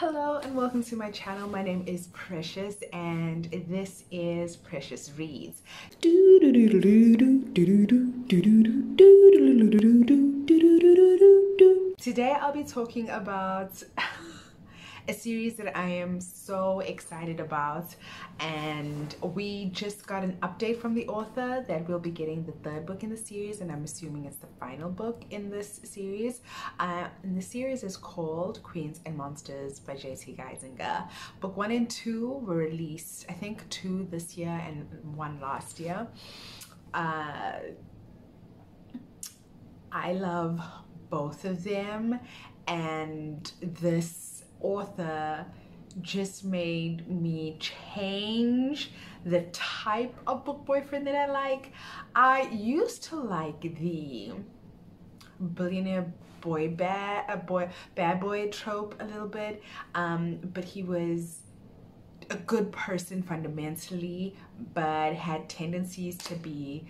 Hello and welcome to my channel. My name is Precious and this is Precious Reads. Today I'll be talking about a series that I am so excited about, and we just got an update from the author that we'll be getting the third book in the series, and I'm assuming it's the final book in this series. And the series is called Queens and Monsters by JT Geissinger. Book 1 and 2 were released, I think 2 this year and 1 last year. I love both of them, and this author just made me change the type of book boyfriend that I like. I used to like the billionaire bad boy trope a little bit, but he was a good person fundamentally, but had tendencies to be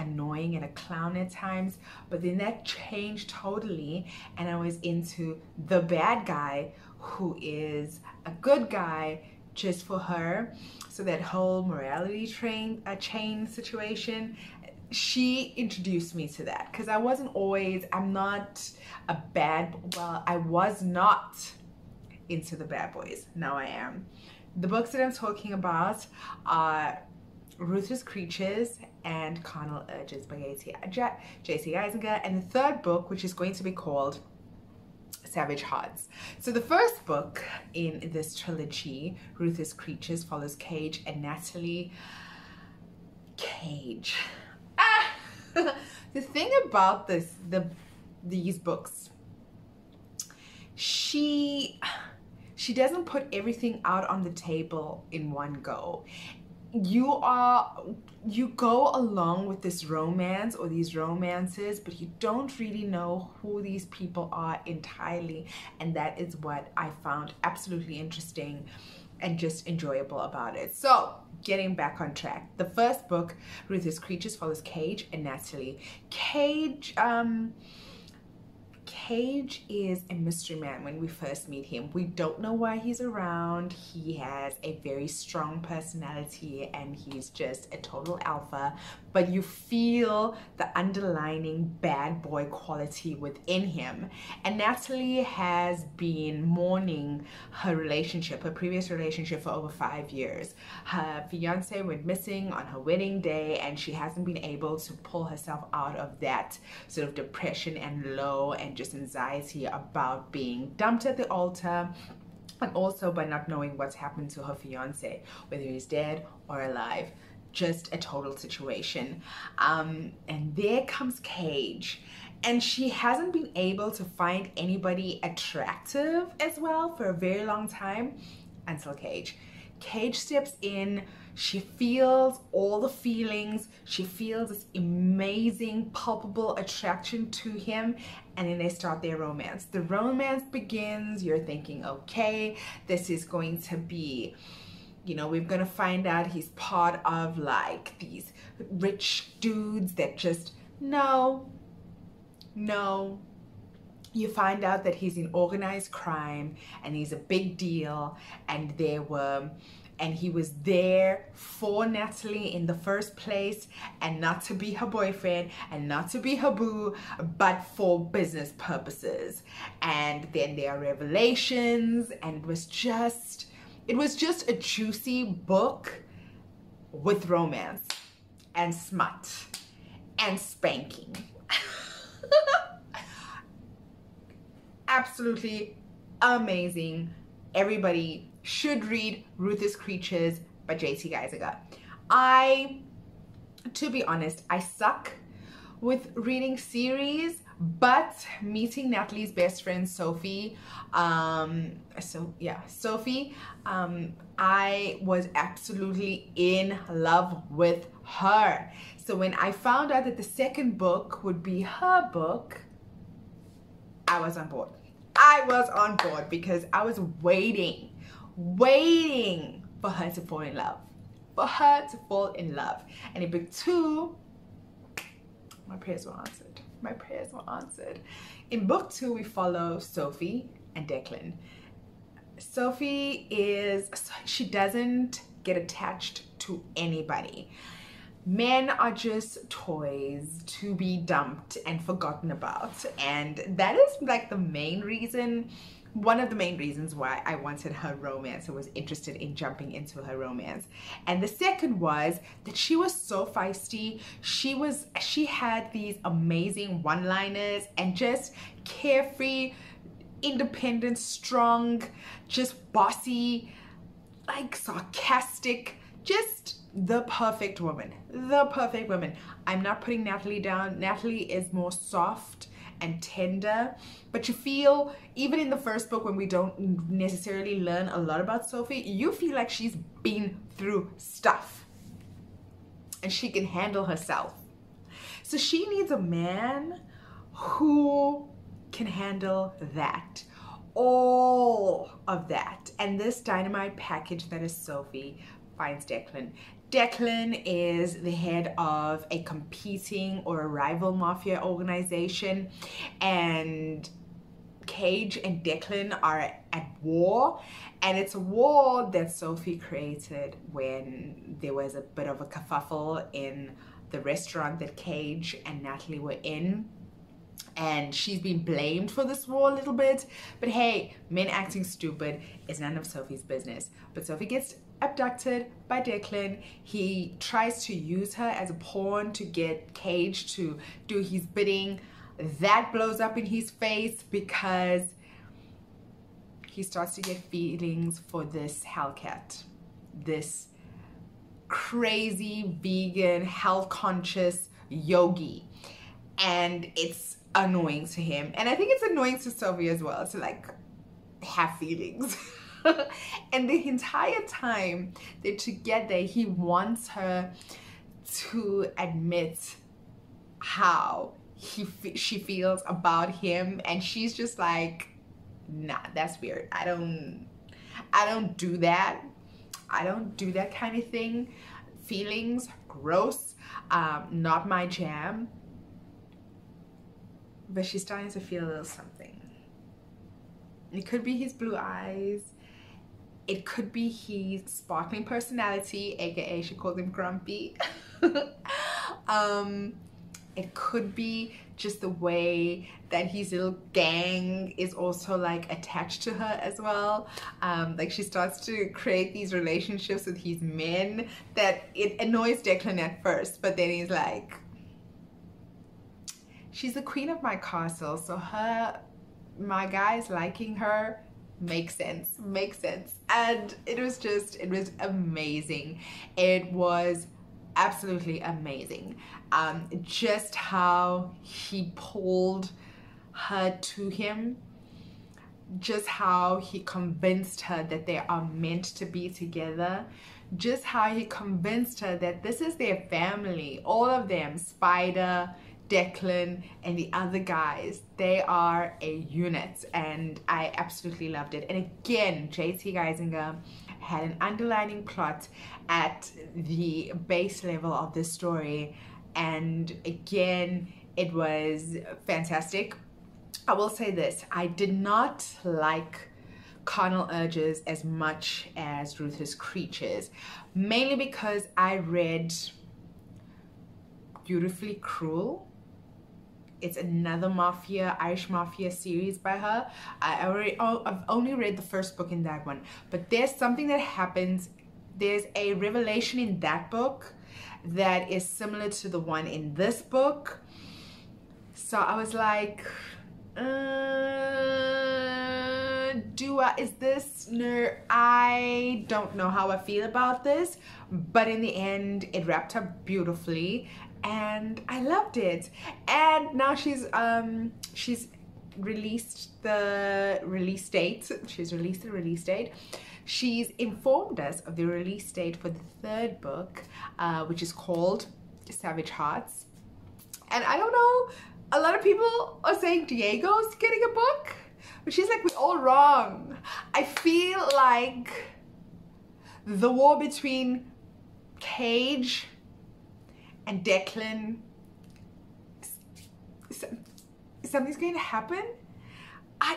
annoying and a clown at times. But then that changed totally, and I was into the bad guy who is a good guy just for her. So that whole morality chain situation, she introduced me to that, because I was not into the bad boys. Now I am. The books that I'm talking about are Ruthless Creatures and Carnal Urges by JT Geissinger, and the third book, which is going to be called Savage Hearts. So the first book in this trilogy, Ruthless Creatures, follows Cage and Natalie. Cage. The thing about these books, she doesn't put everything out on the table in one go. You go along with this romance or these romances, but you don't really know who these people are entirely, and that is what I found absolutely interesting and just enjoyable about it. So getting back on track, the first book, Ruthless Creatures, follows Cage and Natalie. Cage is a mystery man when we first meet him. We don't know why he's around. He has a very strong personality and he's just a total alpha, but you feel the underlining bad boy quality within him. And Natalie has been mourning her previous relationship for over 5 years. Her fiance went missing on her wedding day, and she hasn't been able to pull herself out of that sort of depression and low and just anxiety about being dumped at the altar, and also by not knowing what's happened to her fiance, whether he's dead or alive. Just a total situation. And there comes Cage, and she hasn't been able to find anybody attractive as well for a very long time, until Cage steps in. She feels all the feelings. She feels this amazing, palpable attraction to him, and then they start their romance. The romance begins. You're thinking, okay, this is going to be, we're going to find out he's part of like these rich dudes that just, no. You find out that he's in organized crime and he's a big deal, and he was there for Natalie in the first place, and not to be her boyfriend and not to be her boo, but for business purposes. And then there are revelations, and it was just a juicy book with romance and smut and spanking. Absolutely amazing. Everybody should read Ruthless Creatures by JT Geissinger. To be honest, I suck with reading series, but meeting Natalie's best friend Sophie, I was absolutely in love with her. So when I found out that the second book would be her book, I was on board. I was on board because I was waiting for her to fall in love. And in book 2, my prayers were answered. In book 2, we follow Sophie and Declan. Sophie is, she doesn't get attached to anybody. Men are just toys to be dumped and forgotten about, and that is like the main reason, one of the main reasons why I wanted her romance and was interested in jumping into her romance. And the second was that she was so feisty. She had these amazing one-liners and just carefree, independent, strong, just bossy, like sarcastic, just the perfect woman, the perfect woman. I'm not putting Natalie down. Natalie is more soft and tender, but you feel, even in the first book when we don't necessarily learn a lot about Sophie, you feel like she's been through stuff and she can handle herself. So she needs a man who can handle that, all of that. And this dynamite package that is Sophie finds Declan. Declan is the head of a competing or a rival mafia organization, and Cage and Declan are at war, and it's a war that Sophie created when there was a bit of a kerfuffle in the restaurant that Cage and Natalie were in, and she's been blamed for this war a little bit. But hey, men acting stupid is none of Sophie's business. But Sophie gets abducted by Declan. He tries to use her as a pawn to get Cage to do his bidding. That blows up in his face because he starts to get feelings for this Hellcat, this crazy vegan health conscious yogi, and it's annoying to him, and I think it's annoying to Sophie as well, to like have feelings. And the entire time they're together, he wants her to admit how she feels about him, and she's just like, nah, that's weird. I don't do that. I don't do that kind of thing. Feelings, gross, not my jam. But she's starting to feel a little something. It could be his blue eyes. It could be his sparkling personality, aka she called him grumpy. It could be just the way that his little gang is also like attached to her as well. Like she starts to create these relationships with his men that it annoys Declan at first, but then he's like, she's the queen of my castle, so my guys liking her makes sense, makes sense. And it was amazing. It was absolutely amazing. Just how he pulled her to him, just how he convinced her that they are meant to be together, just how he convinced her that this is their family, all of them, Spider, Declan and the other guys, they are a unit, and I absolutely loved it. And again, JT Geissinger had an underlining plot at the base level of this story, and again, it was fantastic. I will say this, I did not like Carnal Urges as much as Ruthless Creatures, mainly because I read Beautifully Cruel. It's another mafia, Irish mafia series by her. I've only read the first book in that one, but there's something that happens, there's a revelation in that book that is similar to the one in this book. So I was like, is this, no, I don't know how I feel about this. But in the end, it wrapped up beautifully, and I loved it. And now she's released the release date. She's released the release date. She's informed us of the release date for the third book, which is called Savage Hearts. And I don't know, a lot of people are saying Diego's getting a book, but she's like, we're all wrong. I feel like the war between Cage and Declan, something's going to happen. I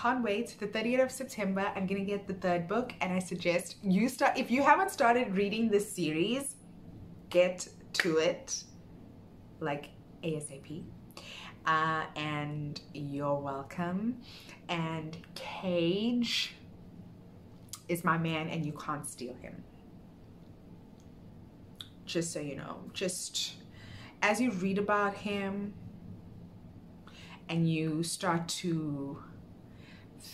can't wait. The 30th of September, I'm gonna get the third book, and I suggest you start. If you haven't started reading this series, get to it, like ASAP. And you're welcome. And Cage is my man, and you can't steal him. Just so you know, just as you read about him and you start to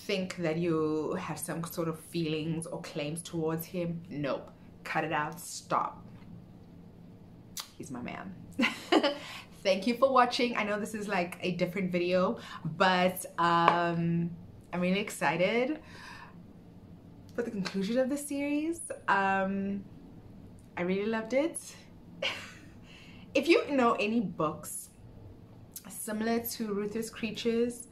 think that you have some sort of feelings or claims towards him, nope, cut it out, stop. He's my man. Thank you for watching. I know this is like a different video, but I'm really excited for the conclusion of the series. I really loved it. If you know any books similar to Ruthless Creatures,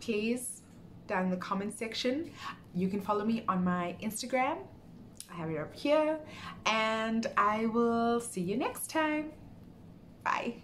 please, down in the comment section. You can follow me on my Instagram. I have it up here. And I will see you next time. Bye.